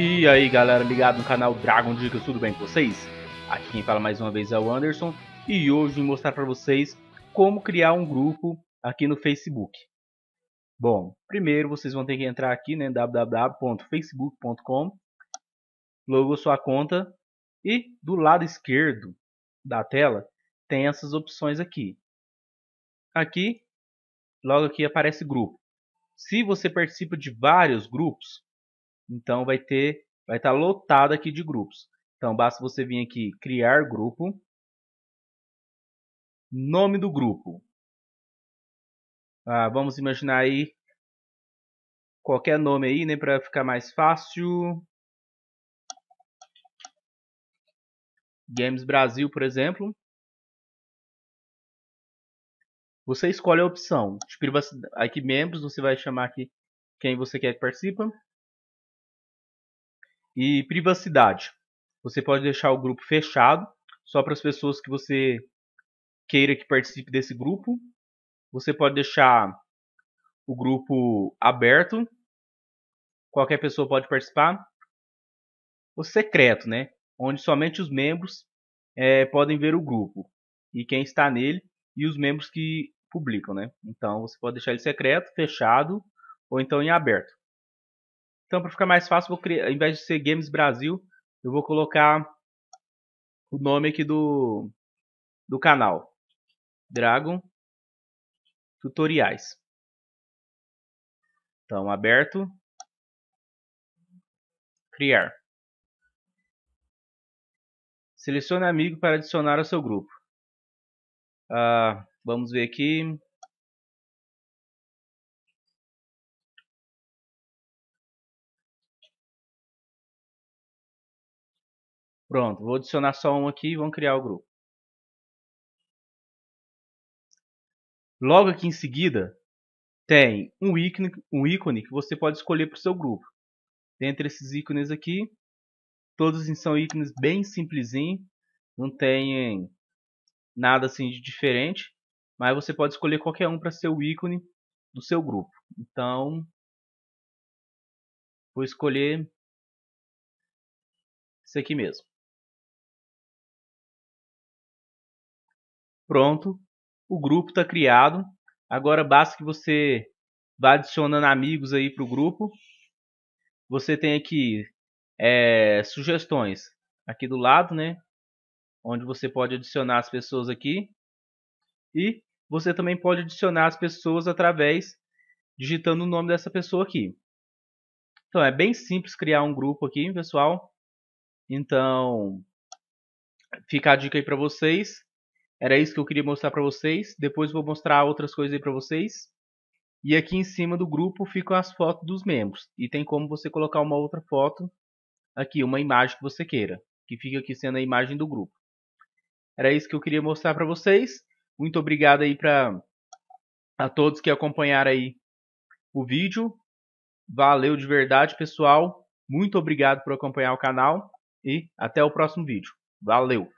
E aí galera, ligado no canal Dragon Dicas, tudo bem com vocês? Aqui quem fala mais uma vez é o Anderson e hoje vou mostrar para vocês como criar um grupo aqui no Facebook. Bom, primeiro vocês vão ter que entrar aqui, né, www.facebook.com, logo sua conta e do lado esquerdo da tela tem essas opções aqui. Aqui, logo aqui aparece grupo. Se você participa de vários grupos, então vai estar lotado aqui de grupos. Então basta você vir aqui, criar grupo, nome do grupo. Vamos imaginar aí qualquer nome aí, né, para ficar mais fácil. Games Brasil, por exemplo. Você escolhe a opção de privacidade. Aqui membros, você vai chamar aqui quem você quer que participa. E privacidade, você pode deixar o grupo fechado, só para as pessoas que você queira que participe desse grupo. Você pode deixar o grupo aberto, qualquer pessoa pode participar. O secreto, né? Onde somente os membros podem ver o grupo e quem está nele e os membros que publicam, né? Então você pode deixar ele secreto, fechado ou então em aberto. Então, para ficar mais fácil, vou criar, ao invés de ser Games Brasil, eu vou colocar o nome aqui do canal. Dragon Tutoriais. Então, aberto. Criar. Selecione amigo para adicionar ao seu grupo. Vamos ver aqui. Pronto, vou adicionar só um aqui e vamos criar o grupo. Logo aqui em seguida, tem um ícone que você pode escolher para o seu grupo. Dentre esses ícones aqui, todos são ícones bem simplesinho, não tem nada assim de diferente, mas você pode escolher qualquer um para ser o ícone do seu grupo. Então, vou escolher esse aqui mesmo. Pronto, o grupo está criado. Agora basta que você vá adicionando amigos aí para o grupo. Você tem aqui sugestões aqui do lado, né? Onde você pode adicionar as pessoas aqui. E você também pode adicionar as pessoas através digitando o nome dessa pessoa aqui. Então é bem simples criar um grupo aqui, pessoal. Então fica a dica aí para vocês. Era isso que eu queria mostrar para vocês. Depois vou mostrar outras coisas aí para vocês. E aqui em cima do grupo ficam as fotos dos membros. E tem como você colocar uma outra foto aqui, uma imagem que você queira, que fica aqui sendo a imagem do grupo. Era isso que eu queria mostrar para vocês. Muito obrigado aí a todos que acompanharam aí o vídeo. Valeu de verdade, pessoal. Muito obrigado por acompanhar o canal e até o próximo vídeo. Valeu!